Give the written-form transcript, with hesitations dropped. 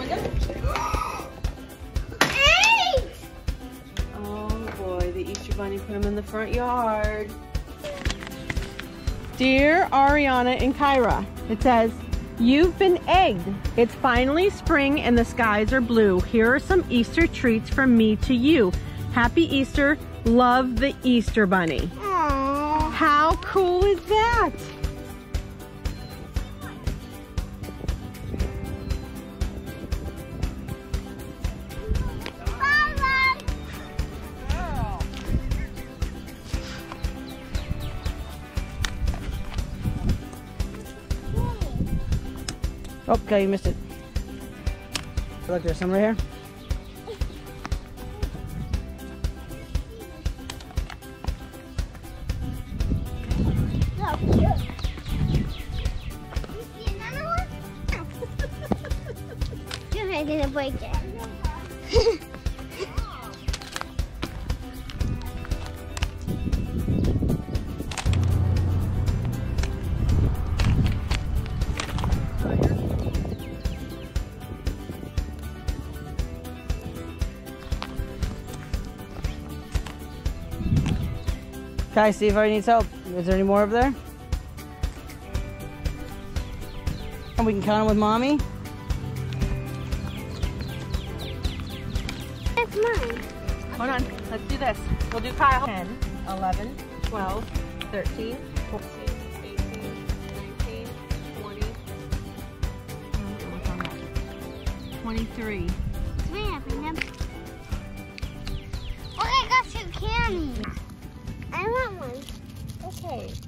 Eggs! Oh boy, the Easter Bunny put them in the front yard. Dear Ariana and Kyra, it says, you've been egged. It's finally spring and the skies are blue. Here are some Easter treats from me to you. Happy Easter. Love the Easter Bunny. Aww. How cool is that? Oh, no, you missed it. Look, there's some right here. Oh, cute. You see another one? No. You're gonna break it. Guys, see if I need help. Is there any more over there? And we can count them with mommy. That's mine. Hold on, let's do this. We'll do Kyle. 10, 11, 12, 13, 14, 18, 19, 20, 23. It's me, I bring them. Oh, I got some candy. I want one. Okay.